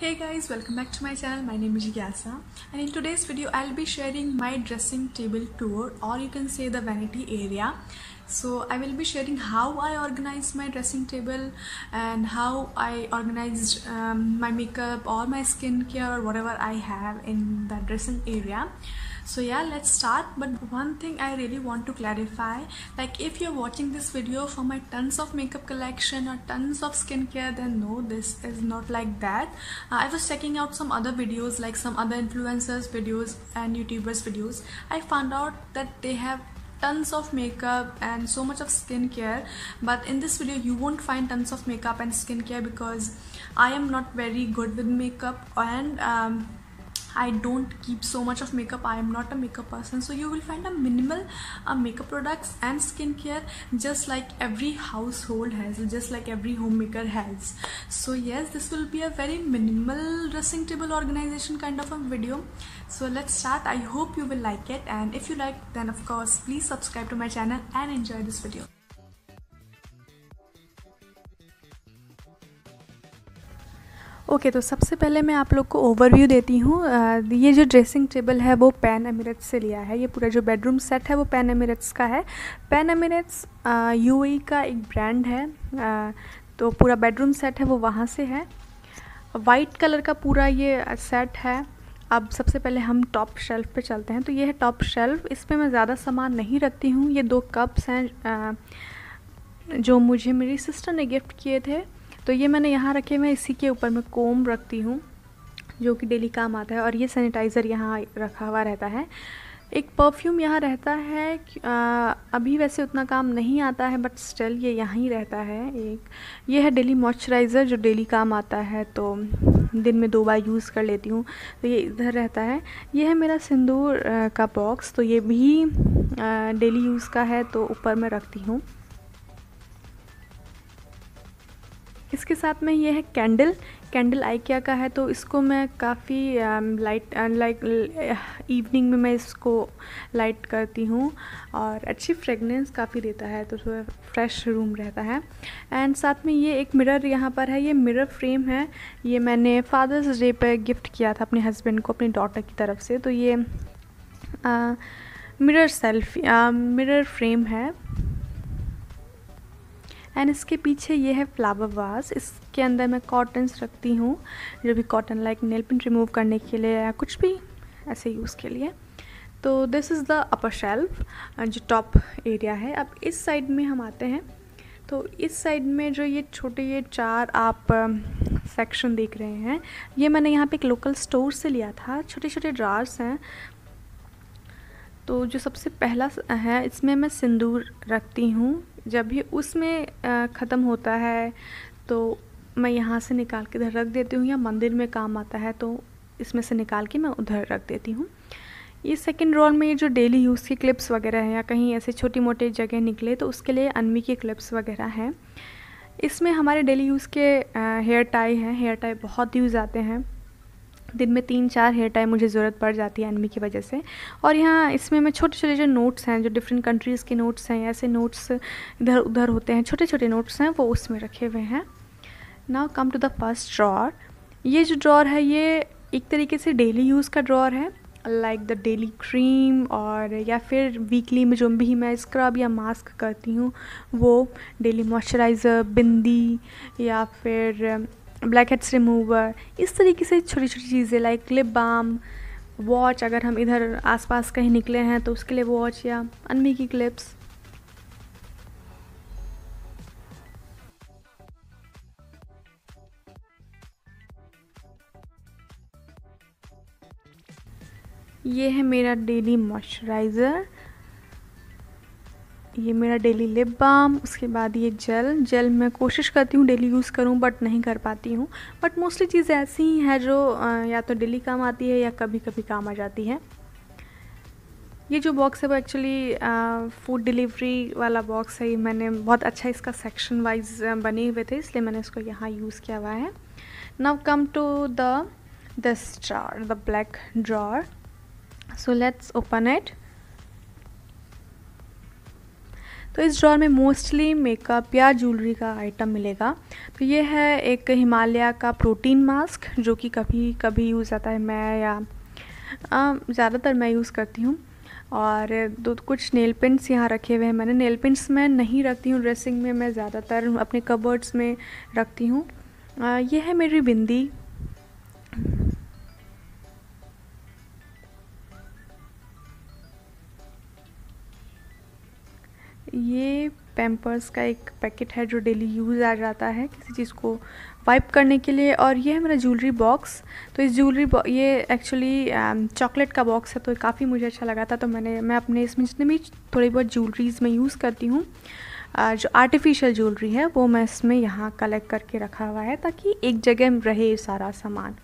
Hey guys, welcome back to my channel. My name is Ikea and in today's video I'll be sharing my dressing table tour, or you can say the vanity area. So I will be sharing how I organize my dressing table and how I organized my makeup or my skincare or whatever I have in the dressing area. So yeah, let's start. But one thing I really want to clarify, like if you're watching this video for my tons of makeup collection or tons of skincare, then no, this is not like that. I was checking out some other videos, like some other influencers videos and YouTubers videos. I found out that they have tons of makeup and so much of skincare, but in this video you won't find tons of makeup and skincare because I am not very good with makeup and I don't keep so much of makeup. I am not a makeup person, so you will find a minimal makeup products and skincare, just like every household has, just like every homemaker has. So yes, this will be a very minimal dressing table organization kind of a video. So let's start. I hope you will like it, and if you like, then of course please subscribe to my channel and enjoy this video. Okay, तो सबसे पहले मैं आप लोग को overview देती हूँ. ये जो ड्रेसिंग टेबल है वो पैन एमिरेट्स से लिया है. ये पूरा जो बेडरूम सेट है वो पैन एमिरेट्स का है. पैन एमिरेट्स यूएई का एक ब्रांड है. तो पूरा बेडरूम सेट है वो वहाँ से है. वाइट कलर का पूरा ये सेट है. अब सबसे पहले हम टॉप शेल्फ़ पे चलते हैं. तो ये है टॉप शेल्फ़. इस पर मैं ज़्यादा सामान नहीं रखती हूँ. ये दो कप्स हैं जो मुझे मेरी सिस्टर ने गिफ्ट किए थे, तो ये मैंने यहाँ रखे हुए हैं. इसी के ऊपर मैं कोम रखती हूँ जो कि डेली काम आता है, और ये सैनिटाइज़र यहाँ रखा हुआ रहता है. एक परफ्यूम यहाँ रहता है. अभी वैसे उतना काम नहीं आता है, बट स्टिल ये यहाँ ही रहता है. एक ये है डेली मॉइस्चराइज़र जो डेली काम आता है, तो दिन में 2 बार यूज़ कर लेती हूँ, तो ये इधर रहता है. ये है मेरा सिंदूर का बॉक्स, तो ये भी डेली यूज़ का है, तो ऊपर मैं रखती हूँ. इसके साथ में ये है कैंडल. कैंडल आइकिया का है, तो इसको मैं काफ़ी इवनिंग में मैं इसको लाइट करती हूँ और अच्छी फ्रेगनेंस काफ़ी देता है, तो थोड़ा फ्रेश रूम रहता है. एंड साथ में ये एक मिरर यहाँ पर है. ये मिरर फ्रेम है. ये मैंने फादर्स डे पर गिफ्ट किया था अपने हस्बैंड को, अपनी डॉटर की तरफ से. तो ये मिरर फ्रेम है. एंड इसके पीछे ये है फ्लावर वास. इसके अंदर मैं कॉटन्स रखती हूँ, जो भी cotton like nail paint remove करने के लिए या कुछ भी ऐसे यूज़ के लिए. तो this is the upper shelf जो टॉप एरिया है. अब इस साइड में हम आते हैं. तो इस साइड में जो ये छोटे ये 4 आप सेक्शन देख रहे हैं, ये मैंने यहाँ पे एक लोकल स्टोर से लिया था. छोटे छोटे ड्रार्स हैं. तो जो सबसे पहला है, इसमें मैं सिंदूर रखती हूँ. जब भी उसमें ख़त्म होता है तो मैं यहाँ से निकाल के इधर रख देती हूँ, या मंदिर में काम आता है तो इसमें से निकाल के मैं उधर रख देती हूँ. ये सेकंड रोल में ये जो डेली यूज़ की क्लिप्स वगैरह हैं, या कहीं ऐसे छोटी मोटी जगह निकले तो उसके लिए अनमी की क्लिप्स वगैरह हैं. इसमें हमारे डेली यूज़ के हेयर टाई हैं. हेयर टाई बहुत यूज़ आते हैं. दिन में 3-4 हेयर टाई मुझे ज़रूरत पड़ जाती है एनमी की वजह से. और यहाँ इसमें मैं छोटे छोटे जो नोट्स हैं, जो डिफरेंट कंट्रीज़ के नोट्स हैं, ऐसे नोट्स इधर उधर होते हैं, छोटे छोटे नोट्स हैं, वो उसमें रखे हुए हैं. Now come to the first drawer. ये जो ड्रॉअर है ये एक तरीके से डेली यूज़ का ड्रॉअर है, लाइक द डेली क्रीम और या फिर वीकली में जो भी मैं स्क्रब या मास्क करती हूँ वो, डेली मॉइस्चराइज़र, बिंदी या फिर ब्लैक हेड्स रिमूवर, इस तरीके से छोटी छोटी चीज़ें लाइक लिप बाम, वॉच. अगर हम इधर आसपास कहीं निकले हैं तो उसके लिए वॉच या अनमी की क्लिप्स. ये है मेरा डेली मॉइस्चराइज़र. ये मेरा डेली लिप बाम. उसके बाद ये जेल मैं कोशिश करती हूँ डेली यूज़ करूँ, बट नहीं कर पाती हूँ. बट मोस्टली चीज़ें ऐसी ही हैं जो या तो डेली काम आती है या कभी कभी काम आ जाती है. ये जो बॉक्स है वो एक्चुअली फूड डिलीवरी वाला बॉक्स है. मैंने बहुत अच्छा इसका सेक्शन वाइज बने हुए थे, इसलिए मैंने इसको यहाँ यूज़ किया हुआ है. Now come to this drawer, the black drawer. So let's open it. तो इस ड्रॉर में मोस्टली मेकअप या ज्वेलरी का आइटम मिलेगा। तो ये है एक हिमालया का प्रोटीन मास्क जो कि कभी कभी यूज़ आता है, मैं या ज़्यादातर मैं यूज़ करती हूँ। और दो कुछ नेल पेंट्स यहाँ रखे हुए हैं मैंने। नेल पेंट्स मैं नहीं रखती हूँ ड्रेसिंग में, मैं ज़्यादातर अपने कबर्ड्स में रखती हूँ। ये है मेरी बिंदी। ये पैम्पर्स का एक पैकेट है जो डेली यूज़ आ जाता है किसी चीज़ को वाइप करने के लिए। और ये है मेरा ज्वेलरी बॉक्स। तो इस ये एक्चुअली चॉकलेट का बॉक्स है, तो काफ़ी मुझे अच्छा लगा था। तो मैं अपने इसमें जितने भी थोड़ी बहुत ज्वेलरीज़ में यूज़ करती हूँ, जो आर्टिफिशियल ज्वेलरी है वो मैं इसमें यहाँ कलेक्ट करके रखा हुआ है ताकि एक जगह रहे सारा सामान।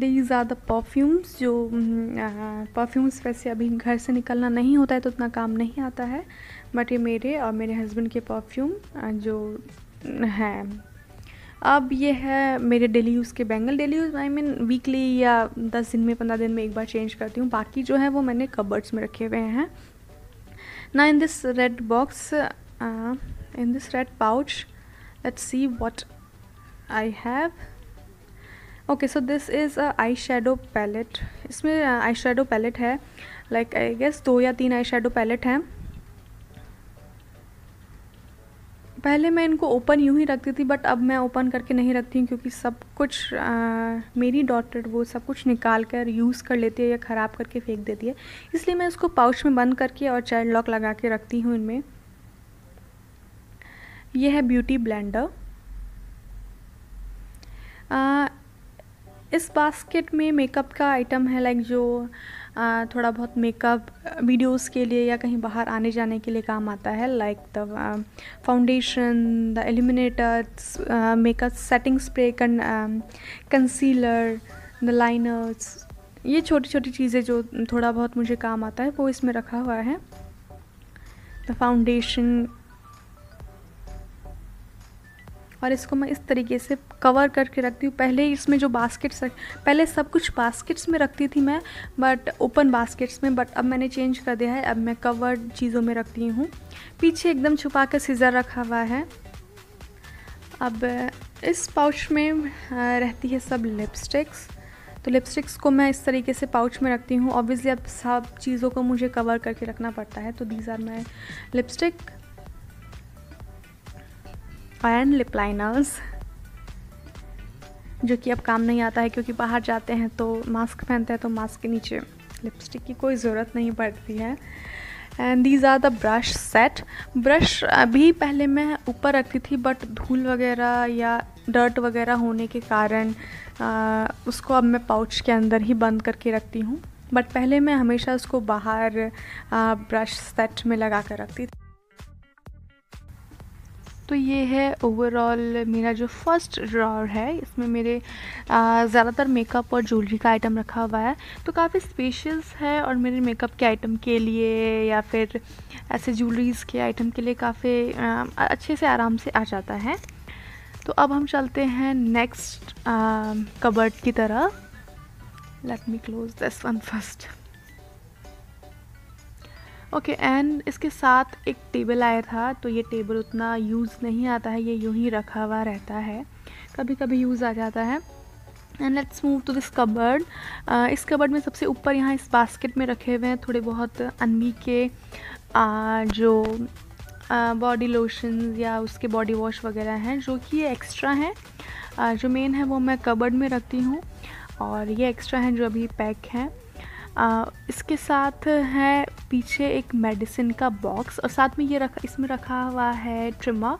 These are the perfumes, जो परफ्यूम्स वैसे अभी घर से निकलना नहीं होता है तो उतना काम नहीं आता है, बट ये मेरे और मेरे हस्बैंड के परफ्यूम जो हैं। अब ये है मेरे डेली यूज़ के bangle. Daily use I mean weekly या 10 दिन में 15 दिन में एक बार चेंज करती हूँ। बाकी जो है वो मैंने कबर्ड्स में रखे हुए हैं। Now in this red box, in this red pouch, let's see what I have. Okay so this is eye shadow palette. इसमें आई शेडो पैलेट है, लाइक आई गेस 2 या 3 आई शेडो पैलेट हैं। पहले मैं इनको ओपन यूँ ही रखती थी, बट अब मैं ओपन करके नहीं रखती हूँ क्योंकि सब कुछ मेरी डॉटर वो सब कुछ निकाल कर यूज़ कर लेती है या ख़राब करके फेंक देती है, इसलिए मैं इसको पाउच में बंद करके और चाइल्ड लॉक लगा के रखती हूँ इनमें। यह है ब्यूटी ब्लेंडर। इस बास्केट में मेकअप का आइटम है, लाइक जो थोड़ा बहुत मेकअप वीडियोस के लिए या कहीं बाहर आने जाने के लिए काम आता है, like the foundation, the illuminator, makeup setting spray, concealer, the liners. ये छोटी छोटी चीज़ें जो थोड़ा बहुत मुझे काम आता है वो इसमें रखा हुआ है। द फाउंडेशन, और इसको मैं इस तरीके से कवर करके रखती हूँ। पहले इसमें जो बास्केट्स, पहले सब कुछ बास्केट्स में रखती थी मैं, बट ओपन बास्केट्स में, बट अब मैंने चेंज कर दिया है, अब मैं कवर्ड चीज़ों में रखती हूँ। पीछे एकदम छुपा कर सीजर रखा हुआ है। अब इस पाउच में रहती है सब लिपस्टिक्स, तो लिपस्टिक्स को मैं इस तरीके से पाउच में रखती हूँ। ऑब्वियसली अब सब चीज़ों को मुझे कवर करके रखना पड़ता है। तो these are my lipstick and lip liners, जो कि अब काम नहीं आता है क्योंकि बाहर जाते हैं तो मास्क पहनते हैं, तो मास्क के नीचे लिपस्टिक की कोई ज़रूरत नहीं पड़ती है। And these are the brush set. Brush अभी पहले मैं ऊपर रखती थी, बट धूल वगैरह या डर्ट वगैरह होने के कारण उसको अब मैं पाउच के अंदर ही बंद करके रखती हूँ, बट पहले मैं हमेशा उसको बाहर ब्रश सेट में लगा कर रखती थी। तो ये है ओवरऑल मेरा जो फर्स्ट ड्रॉर है, इसमें मेरे ज़्यादातर मेकअप और ज्वेलरी का आइटम रखा हुआ है। तो काफ़ी स्पेशियस है और मेरे मेकअप के आइटम के लिए या फिर ऐसे ज्वेलरीज़ के आइटम के लिए काफ़ी अच्छे से आराम से आ जाता है। तो अब हम चलते हैं नेक्स्ट कबर्ड की तरह। Let me close this one first. Okay and इसके साथ एक टेबल आया था, तो ये टेबल उतना यूज़ नहीं आता है, ये यूँ ही रखा हुआ रहता है, कभी कभी यूज़ आ जाता है। And let's move to this cupboard. इस कबर्ड में सबसे ऊपर यहाँ इस बास्केट में रखे हुए हैं थोड़े बहुत अनवी के जो बॉडी लोशंस या उसके बॉडी वॉश वगैरह हैं, जो कि ये एक्स्ट्रा हैं। जो मेन है वो मैं कबर्ड में रखती हूँ और ये एक्स्ट्रा हैं जो अभी पैक हैं। इसके साथ है पीछे एक मेडिसिन का बॉक्स और साथ में ये इसमें रखा हुआ है ट्रिमर।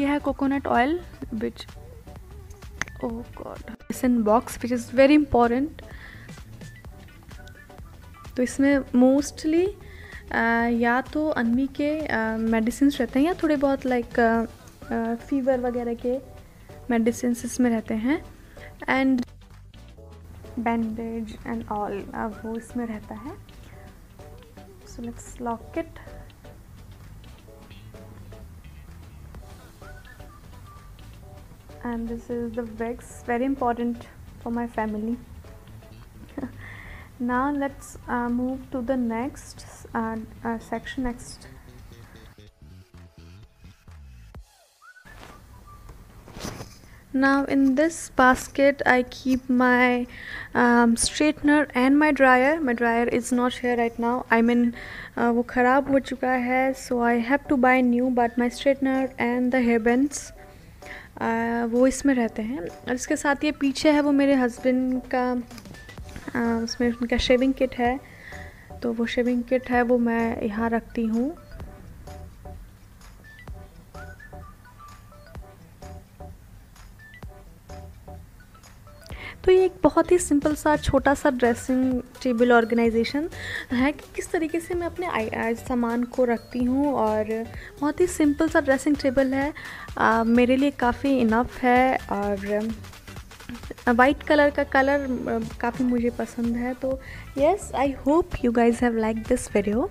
ये है coconut oil which oh god medicine box which is very important. तो इसमें मोस्टली या तो अनवी के मेडिसिन रहते हैं या थोड़े बहुत लाइक फीवर वगैरह के मेडिसिन्स इसमें रहते हैं, एंड बैंडेज एंड ऑल वो इसमें रहता है। So let's lock it. and this is the wax, very important for my family. Now let's move to the next section. Now in this basket I keep my straightener and my dryer. My dryer is not here right now. I mean, वो ख़राब हो चुका है, so I have to buy new. But my straightener and the hairbands वो इसमें रहते हैं. और इसके साथ ये पीछे है, वो मेरे हस्बैंड का उसमें उनका शेविंग किट है, तो वो शेविंग किट है वो मैं यहाँ रखती हूँ. तो ये एक बहुत ही सिंपल सा छोटा सा ड्रेसिंग टेबल ऑर्गेनाइजेशन है कि किस तरीके से मैं अपने सामान को रखती हूँ. और बहुत ही सिंपल सा ड्रेसिंग टेबल है, मेरे लिए काफ़ी इनफ है. और वाइट कलर का कलर काफ़ी मुझे पसंद है. So yes, I hope you guys have liked this video,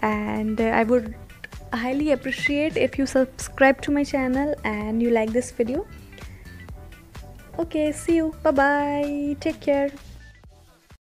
and I would highly appreciate if you subscribe to my channel and you like this video. Okay, see you, bye bye, take care.